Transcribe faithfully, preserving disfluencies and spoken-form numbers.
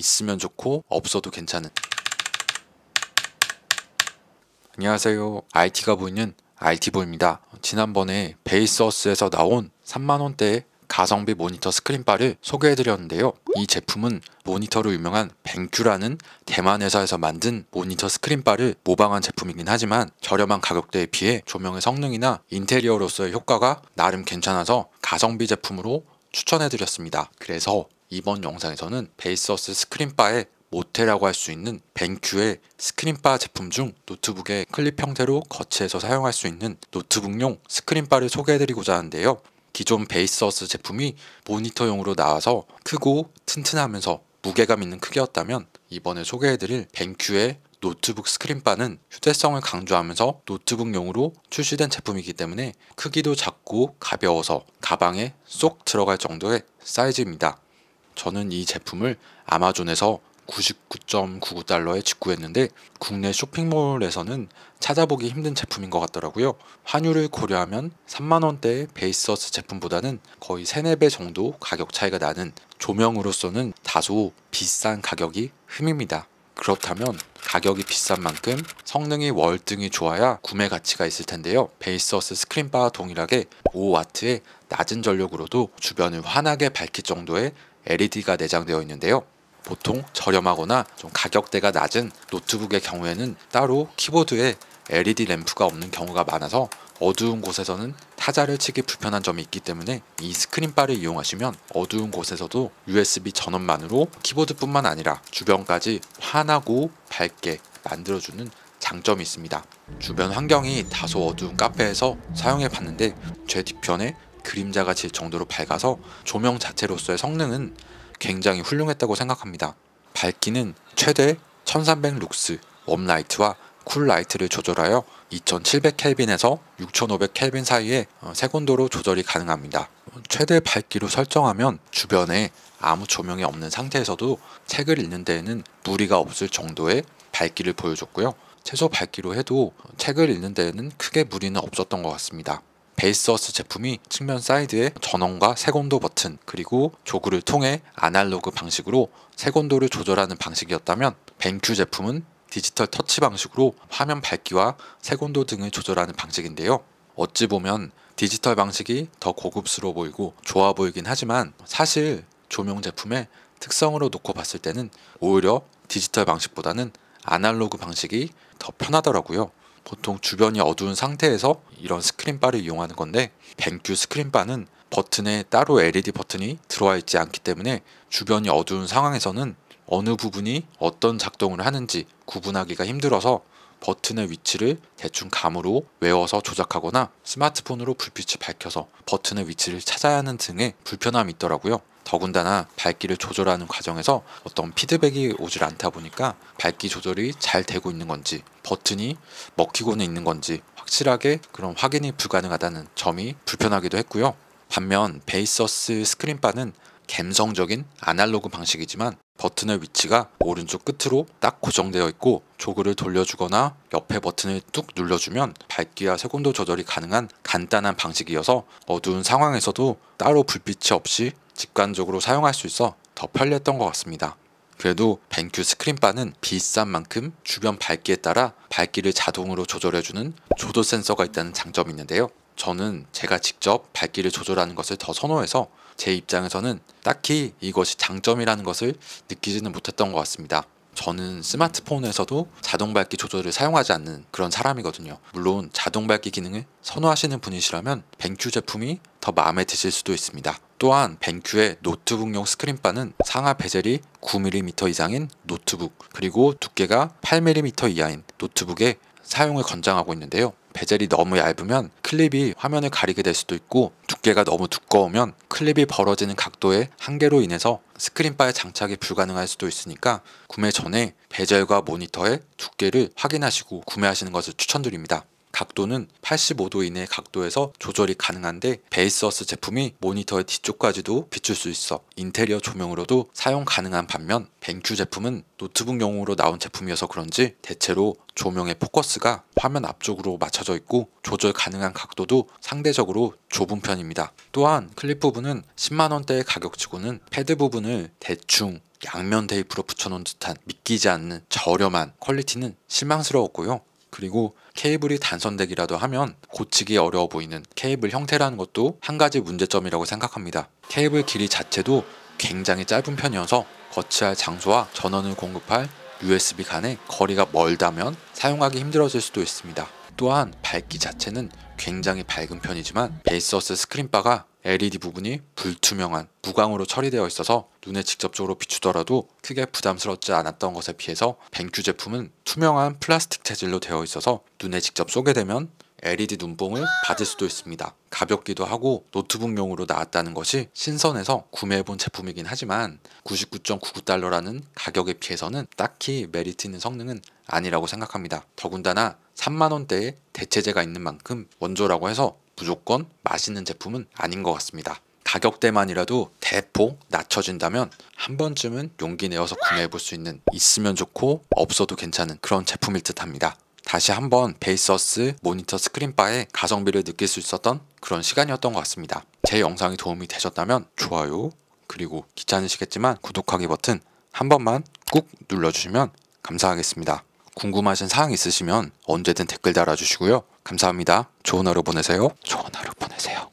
있으면 좋고 없어도 괜찮은. 안녕하세요, 아이티가 보이는 아이티보입니다. 지난번에 베이서스에서 나온 삼만 원대의 가성비 모니터 스크린바를 소개해드렸는데요. 이 제품은 모니터로 유명한 벤큐라는 대만 회사에서 만든 모니터 스크린바를 모방한 제품이긴 하지만 저렴한 가격대에 비해 조명의 성능이나 인테리어로서의 효과가 나름 괜찮아서 가성비 제품으로 추천해드렸습니다. 그래서 이번 영상에서는 베이서스 스크린바의 모태라고 할 수 있는 벤큐의 스크린바 제품 중 노트북의 클립 형태로 거치해서 사용할 수 있는 노트북용 스크린바를 소개해드리고자 하는데요. 기존 베이서스 제품이 모니터용으로 나와서 크고 튼튼하면서 무게감 있는 크기였다면 이번에 소개해드릴 벤큐의 노트북 스크린바는 휴대성을 강조하면서 노트북용으로 출시된 제품이기 때문에 크기도 작고 가벼워서 가방에 쏙 들어갈 정도의 사이즈입니다. 저는 이 제품을 아마존에서 구십구 점 구구 달러에 직구했는데 국내 쇼핑몰에서는 찾아보기 힘든 제품인 것 같더라고요. 환율을 고려하면 삼만 원대의 베이서스 제품보다는 거의 삼, 사 배 정도 가격 차이가 나는, 조명으로서는 다소 비싼 가격이 흠입니다. 그렇다면 가격이 비싼 만큼 성능이 월등히 좋아야 구매 가치가 있을 텐데요. 베이서스 스크린바와 동일하게 오 와트의 낮은 전력으로도 주변을 환하게 밝힐 정도의 엘이디가 내장되어 있는데요. 보통 저렴하거나 좀 가격대가 낮은 노트북의 경우에는 따로 키보드에 엘이디 램프가 없는 경우가 많아서 어두운 곳에서는 타자를 치기 불편한 점이 있기 때문에 이 스크린바를 이용하시면 어두운 곳에서도 유에스비 전원만으로 키보드뿐만 아니라 주변까지 환하고 밝게 만들어주는 장점이 있습니다. 주변 환경이 다소 어두운 카페에서 사용해봤는데 제 뒤편에 그림자가 질 정도로 밝아서 조명 자체로서의 성능은 굉장히 훌륭했다고 생각합니다. 밝기는 최대 천삼백 룩스 웜라이트와 쿨라이트를 조절하여 이천칠백 켈빈에서 육천오백 켈빈 사이의 색온도로 조절이 가능합니다. 최대 밝기로 설정하면 주변에 아무 조명이 없는 상태에서도 책을 읽는 데에는 무리가 없을 정도의 밝기를 보여줬고요. 최소 밝기로 해도 책을 읽는 데에는 크게 무리는 없었던 것 같습니다. 베이서스 제품이 측면 사이드에 전원과 색온도 버튼, 그리고 조그를 통해 아날로그 방식으로 색온도를 조절하는 방식이었다면 벤큐 제품은 디지털 터치 방식으로 화면 밝기와 색온도 등을 조절하는 방식인데요. 어찌 보면 디지털 방식이 더 고급스러워 보이고 좋아 보이긴 하지만 사실 조명 제품의 특성으로 놓고 봤을 때는 오히려 디지털 방식보다는 아날로그 방식이 더 편하더라고요. 보통 주변이 어두운 상태에서 이런 스크린바를 이용하는 건데 벤큐 스크린바는 버튼에 따로 엘이디 버튼이 들어와 있지 않기 때문에 주변이 어두운 상황에서는 어느 부분이 어떤 작동을 하는지 구분하기가 힘들어서 버튼의 위치를 대충 감으로 외워서 조작하거나 스마트폰으로 불빛을 밝혀서 버튼의 위치를 찾아야 하는 등의 불편함이 있더라고요. 더군다나 밝기를 조절하는 과정에서 어떤 피드백이 오질 않다 보니까 밝기 조절이 잘 되고 있는 건지 버튼이 먹히고는 있는 건지 확실하게 그런 확인이 불가능하다는 점이 불편하기도 했고요. 반면 베이서스 스크린바는 감성적인 아날로그 방식이지만 버튼의 위치가 오른쪽 끝으로 딱 고정되어 있고 조그를 돌려주거나 옆에 버튼을 뚝 눌러주면 밝기와 색온도 조절이 가능한 간단한 방식이어서 어두운 상황에서도 따로 불빛이 없이 직관적으로 사용할 수 있어 더 편리했던 것 같습니다. 그래도 벤큐 스크린바는 비싼 만큼 주변 밝기에 따라 밝기를 자동으로 조절해주는 조도 센서가 있다는 장점이 있는데요. 저는 제가 직접 밝기를 조절하는 것을 더 선호해서 제 입장에서는 딱히 이것이 장점이라는 것을 느끼지는 못했던 것 같습니다. 저는 스마트폰에서도 자동 밝기 조절을 사용하지 않는 그런 사람이거든요. 물론 자동 밝기 기능을 선호하시는 분이시라면 벤큐 제품이 더 마음에 드실 수도 있습니다. 또한 벤큐의 노트북용 스크린바는 상하 베젤이 구 밀리미터 이상인 노트북, 그리고 두께가 팔 밀리미터 이하인 노트북에 사용을 권장하고 있는데요. 베젤이 너무 얇으면 클립이 화면을 가리게 될 수도 있고 두께가 너무 두꺼우면 클립이 벌어지는 각도의 한계로 인해서 스크린바에 장착이 불가능할 수도 있으니까 구매 전에 베젤과 모니터의 두께를 확인하시고 구매하시는 것을 추천드립니다. 각도는 팔십오 도 이내의 각도에서 조절이 가능한데 베이서스 제품이 모니터의 뒤쪽까지도 비출 수 있어 인테리어 조명으로도 사용 가능한 반면 벤큐 제품은 노트북용으로 나온 제품이어서 그런지 대체로 조명의 포커스가 화면 앞쪽으로 맞춰져 있고 조절 가능한 각도도 상대적으로 좁은 편입니다. 또한 클립 부분은 십만 원대의 가격치고는 패드 부분을 대충 양면 테이프로 붙여놓은 듯한 믿기지 않는 저렴한 퀄리티는 실망스러웠고요. 그리고 케이블이 단선되기라도 하면 고치기 어려워 보이는 케이블 형태라는 것도 한 가지 문제점이라고 생각합니다. 케이블 길이 자체도 굉장히 짧은 편이어서 거치할 장소와 전원을 공급할 유에스비 간의 거리가 멀다면 사용하기 힘들어질 수도 있습니다. 또한 밝기 자체는 굉장히 밝은 편이지만 베이서스 스크린바가 엘이디 부분이 불투명한 무광으로 처리되어 있어서 눈에 직접적으로 비추더라도 크게 부담스럽지 않았던 것에 비해서 벤큐 제품은 투명한 플라스틱 재질로 되어 있어서 눈에 직접 쏘게 되면 엘이디 눈뽕을 받을 수도 있습니다. 가볍기도 하고 노트북용으로 나왔다는 것이 신선해서 구매해본 제품이긴 하지만 구십구 점 구구 달러라는 가격에 비해서는 딱히 메리트 있는 성능은 아니라고 생각합니다. 더군다나 삼만 원대에 대체재가 있는 만큼 원조라고 해서 무조건 맛있는 제품은 아닌 것 같습니다. 가격대만이라도 대폭 낮춰진다면 한 번쯤은 용기 내어서 구매해볼 수 있는, 있으면 좋고 없어도 괜찮은 그런 제품일 듯 합니다. 다시 한번 베이서스 모니터 스크린바의 가성비를 느낄 수 있었던 그런 시간이었던 것 같습니다. 제 영상이 도움이 되셨다면 좋아요, 그리고 귀찮으시겠지만 구독하기 버튼 한 번만 꾹 눌러주시면 감사하겠습니다. 궁금하신 사항 있으시면 언제든 댓글 달아주시고요. 감사합니다. 좋은 하루 보내세요. 좋은 하루 보내세요.